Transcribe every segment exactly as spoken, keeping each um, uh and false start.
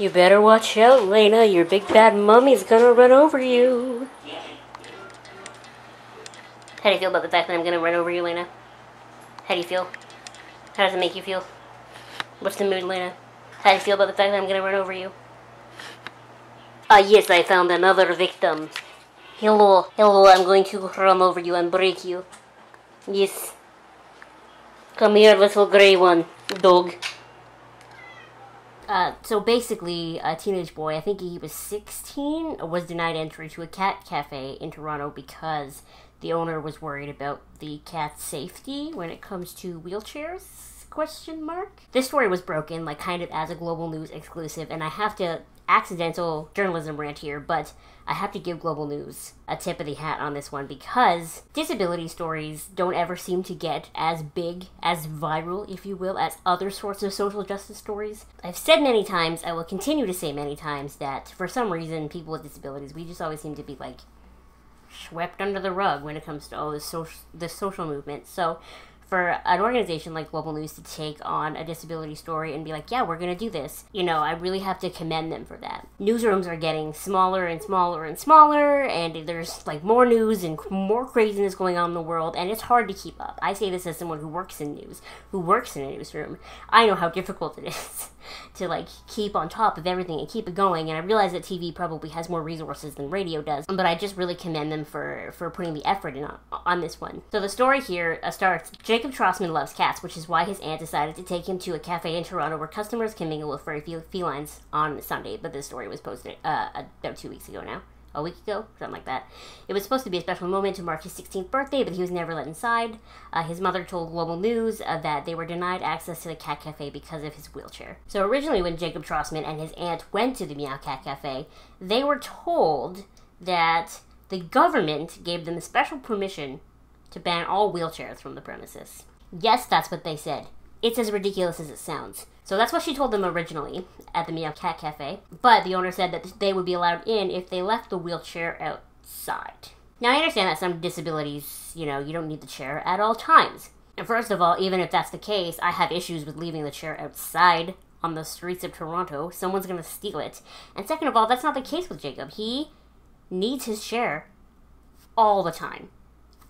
You better watch out, Lena. Your big bad mummy's gonna run over you. How do you feel about the fact that I'm gonna run over you, Lena? How do you feel? How does it make you feel? What's the mood, Lena? How do you feel about the fact that I'm gonna run over you? Ah, yes, I found another victim. Hello, hello, I'm going to run over you and break you. Yes. Come here, little grey one, dog. Uh, so basically, a teenage boy, I think he was sixteen, was denied entry to a cat cafe in Toronto because the owner was worried about the cat's safety when it comes to wheelchairs, question mark. This story was broken, like, kind of as a Global News exclusive, and I have to, accidental journalism rant here, but I have to give Global News a tip of the hat on this one because disability stories don't ever seem to get as big, as viral, if you will, as other sorts of social justice stories. I've said many times, I will continue to say many times, that for some reason, people with disabilities, we just always seem to be, like, swept under the rug when it comes to all this social, this social movement. So for an organization like Global News to take on a disability story and be like, yeah, we're gonna do this, you know, I really have to commend them for that. Newsrooms are getting smaller and smaller and smaller, and there's, like, more news and more craziness going on in the world, and it's hard to keep up. I say this as someone who works in news, who works in a newsroom. I know how difficult it is to, like, keep on top of everything and keep it going, and I realize that T V probably has more resources than radio does, but I just really commend them for, for putting the effort in on, on this one. So the story here starts, Jacob Trossman loves cats, which is why his aunt decided to take him to a cafe in Toronto where customers can mingle with furry felines on Sunday, but this story was posted uh, about two weeks ago now. A week ago, something like that. It was supposed to be a special moment to mark his sixteenth birthday, but he was never let inside. Uh, his mother told Global News uh, that they were denied access to the cat cafe because of his wheelchair. So originally when Jacob Trossman and his aunt went to the Meow Cat Cafe, they were told that the government gave them special permission to ban all wheelchairs from the premises. Yes, that's what they said. It's as ridiculous as it sounds. So that's what she told them originally at the Meow Cat Cafe, but the owner said that they would be allowed in if they left the wheelchair outside. Now I understand that some disabilities, you know, you don't need the chair at all times. And first of all, even if that's the case, I have issues with leaving the chair outside on the streets of Toronto. Someone's gonna steal it. And second of all, that's not the case with Jacob. He needs his chair all the time.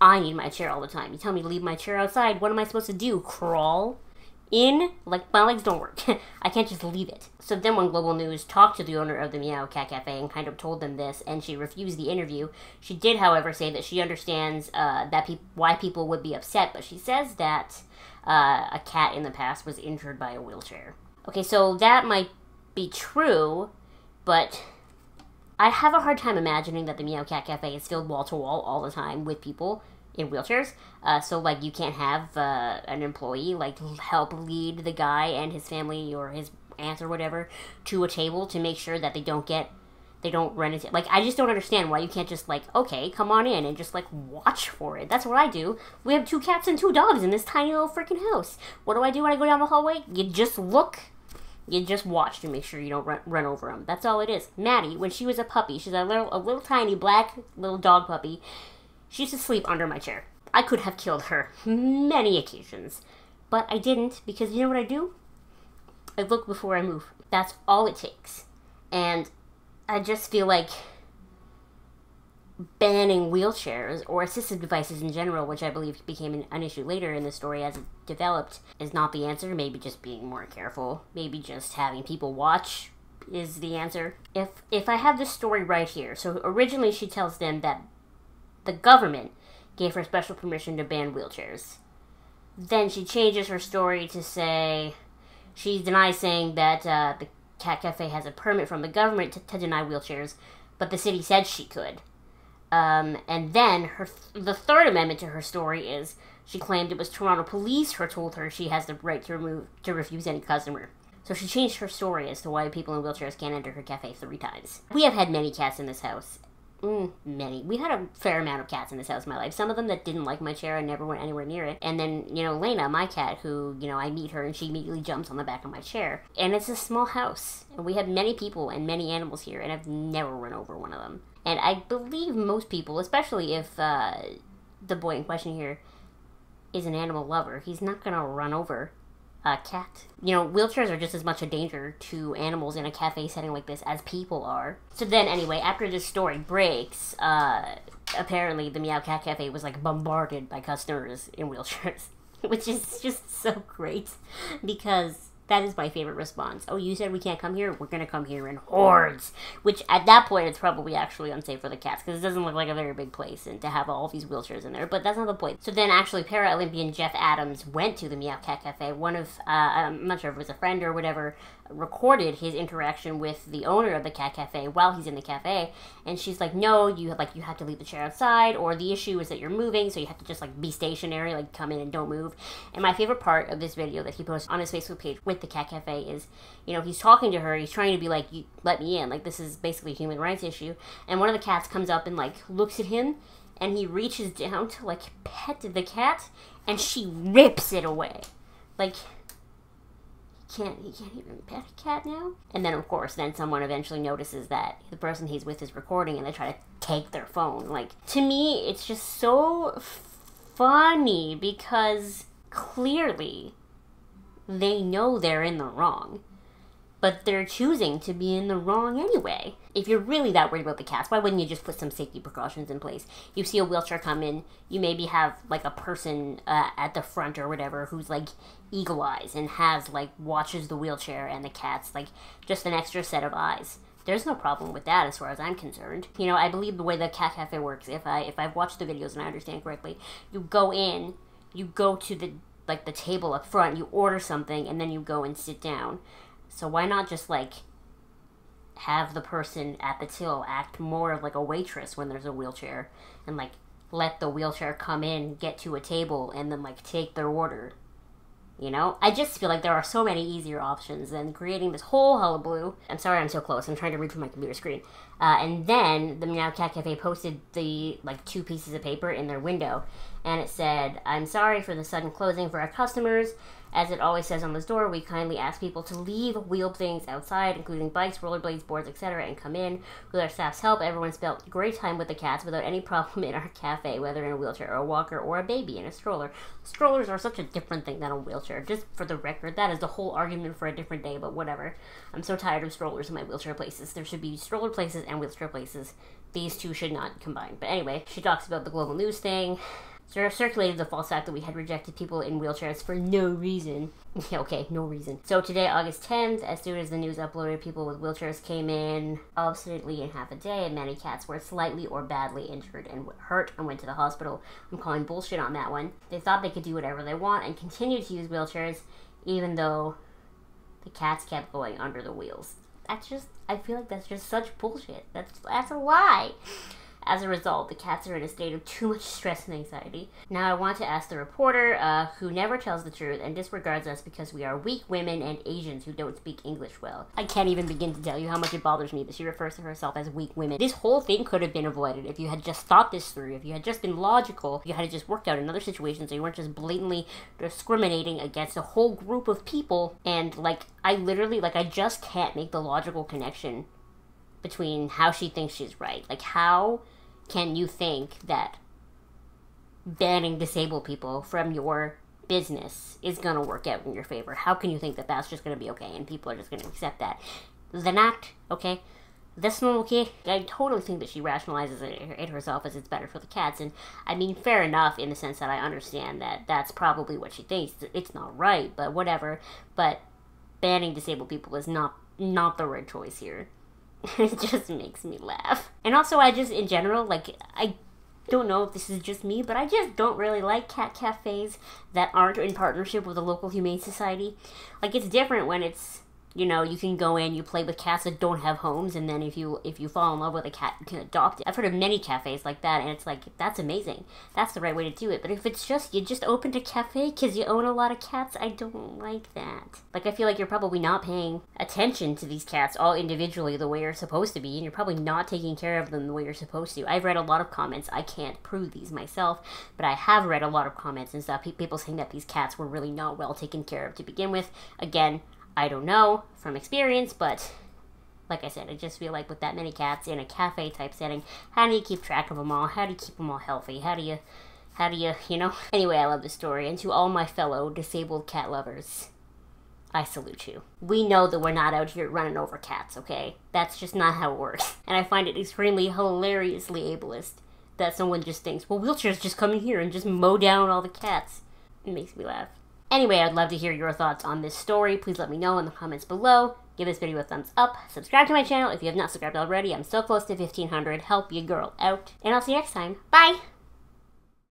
I need my chair all the time. You tell me to leave my chair outside, what am I supposed to do, crawl? In, like, my legs don't work. I can't just leave it. So then when Global News talked to the owner of the Meow Cat Cafe and kind of told them this, and she refused the interview, she did, however, say that she understands uh, that pe why people would be upset, but she says that uh, a cat in the past was injured by a wheelchair. Okay, so that might be true, but I have a hard time imagining that the Meow Cat Cafe is filled wall-to-wall all the time with people in wheelchairs, uh, so, like, you can't have uh, an employee, like, help lead the guy and his family or his aunt or whatever to a table to make sure that they don't get, they don't run into, like, I just don't understand why you can't just, like, okay, come on in and just, like, watch for it. That's what I do. We have two cats and two dogs in this tiny little freaking house. What do I do when I go down the hallway? You just look. You just watch to make sure you don't run, run over them. That's all it is. Maddie, when she was a puppy, she's a little, a little tiny black little dog puppy. She used to sleep under my chair. I could have killed her many occasions, but I didn't because you know what I do? I look before I move. That's all it takes. And I just feel like banning wheelchairs or assistive devices in general, which I believe became an, an issue later in the story as it developed, is not the answer. Maybe just being more careful. Maybe just having people watch is the answer. If, if I have this story right here, so originally she tells them that the government gave her special permission to ban wheelchairs. Then she changes her story to say she denies saying that uh, the Cat Cafe has a permit from the government to, to deny wheelchairs, but the city said she could. Um, and then her th the third amendment to her story is she claimed it was Toronto police who told her she has the right to remove to refuse any customer. So she changed her story as to why people in wheelchairs can't enter her cafe three times. We have had many cats in this house. Mm, many. We had a fair amount of cats in this house in my life. Some of them that didn't like my chair and never went anywhere near it. And then, you know, Lena, my cat, who, you know, I meet her and she immediately jumps on the back of my chair. And it's a small house. And we have many people and many animals here, and I've never run over one of them. And I believe most people, especially if uh, the boy in question here is an animal lover, he's not gonna run over a cat. You know, wheelchairs are just as much a danger to animals in a cafe setting like this as people are. So then, anyway, after this story breaks, uh, apparently the Meow Cat Cafe was, like, bombarded by customers in wheelchairs, which is just so great, because that is my favorite response. Oh, you said we can't come here? We're gonna come here in hordes! Which, at that point, it's probably actually unsafe for the cats, because it doesn't look like a very big place, and to have all these wheelchairs in there, but that's not the point. So then, actually, Paralympian Jeff Adams went to the Meow Cat Cafe. One of, uh, I'm not sure if it was a friend or whatever, recorded his interaction with the owner of the cat cafe while he's in the cafe, and she's like, no, you have, like, you have to leave the chair outside, or the issue is that you're moving, so you have to just, like, be stationary, like, come in and don't move. And my favorite part of this video that he posted on his Facebook page with the cat cafe is, you know, he's talking to her, he's trying to be like, you let me in, like, this is basically a human rights issue, and one of the cats comes up and, like, looks at him, and he reaches down to, like, pet the cat, and she rips it away. Like, Can't, he can't even pet a cat now? And then, of course, then someone eventually notices that the person he's with is recording, and they try to take their phone. Like, to me, it's just so funny, because clearly they know they're in the wrong, but they're choosing to be in the wrong anyway. If you're really that worried about the cats, why wouldn't you just put some safety precautions in place? You see a wheelchair come in, you maybe have, like, a person uh, at the front or whatever who's, like, eagle eyes and has, like, watches the wheelchair and the cats, like, just an extra set of eyes. There's no problem with that as far as I'm concerned. You know, I believe the way the cat cafe works, if, I, if I've watched the videos and I understand correctly, you go in, you go to the, like, the table up front, you order something, and then you go and sit down. So why not just, like, have the person at the till act more of, like, a waitress when there's a wheelchair, and, like, let the wheelchair come in, get to a table, and then, like, take their order, you know? I just feel like there are so many easier options than creating this whole hullabaloo. I'm sorry I'm so close. I'm trying to read from my computer screen. Uh, and then the Meow Cat Cafe posted the, like, two pieces of paper in their window, and it said, I'm sorry for the sudden closing for our customers. As it always says on this door, we kindly ask people to leave wheeled things outside, including bikes, rollerblades, boards, et cetera, and come in. With our staff's help, everyone spent great time with the cats without any problem in our cafe, whether in a wheelchair or a walker or a baby in a stroller. Strollers are such a different thing than a wheelchair. Just for the record, that is the whole argument for a different day, but whatever. I'm so tired of strollers in my wheelchair places. There should be stroller places and wheelchair places. These two should not combine. But anyway, she talks about the Global News thing. Sort of circulated the false fact that we had rejected people in wheelchairs for no reason. Okay, no reason. So today, August tenth, as soon as the news uploaded, people with wheelchairs came in obstinately in half a day, and many cats were slightly or badly injured and hurt and went to the hospital. I'm calling bullshit on that one. They thought they could do whatever they want and continued to use wheelchairs, even though the cats kept going under the wheels. That's just, I feel like that's just such bullshit. That's, that's a lie. As a result, the cats are in a state of too much stress and anxiety. Now I want to ask the reporter, uh, who never tells the truth and disregards us because we are weak women and Asians who don't speak English well. I can't even begin to tell you how much it bothers me that she refers to herself as weak women. This whole thing could have been avoided if you had just thought this through, if you had just been logical, if you had just worked out another situation so you weren't just blatantly discriminating against a whole group of people. And, like, I literally, like, I just can't make the logical connection between how she thinks she's right. Like, how can you think that banning disabled people from your business is going to work out in your favor? How can you think that that's just going to be okay and people are just going to accept that? They're not, okay? That's not okay. I totally think that she rationalizes it herself as it's better for the cats, and I mean, fair enough, in the sense that I understand that that's probably what she thinks. It's not right, but whatever. But banning disabled people is not, not the right choice here. It just makes me laugh. And also, I just, in general, like, I don't know if this is just me, but I just don't really like cat cafes that aren't in partnership with the local humane society. Like, it's different when it's, you know, you can go in, you play with cats that don't have homes, and then if you if you fall in love with a cat, you can adopt it. I've heard of many cafes like that, and it's like, that's amazing. That's the right way to do it. But if it's just, you just opened a cafe because you own a lot of cats, I don't like that. Like, I feel like you're probably not paying attention to these cats all individually the way you're supposed to be, and you're probably not taking care of them the way you're supposed to. I've read a lot of comments. I can't prove these myself, but I have read a lot of comments and stuff. People saying that these cats were really not well taken care of to begin with. Again, I don't know from experience, but like I said, I just feel like with that many cats in a cafe type setting, how do you keep track of them all? How do you keep them all healthy? How do you, how do you, you know? Anyway, I love this story, and to all my fellow disabled cat lovers, I salute you. We know that we're not out here running over cats, okay? That's just not how it works. And I find it extremely hilariously ableist that someone just thinks, well, wheelchairs just come in here and just mow down all the cats. It makes me laugh. Anyway, I'd love to hear your thoughts on this story. Please let me know in the comments below. Give this video a thumbs up. Subscribe to my channel if you have not subscribed already. I'm so close to fifteen hundred. Help your girl out. And I'll see you next time. Bye!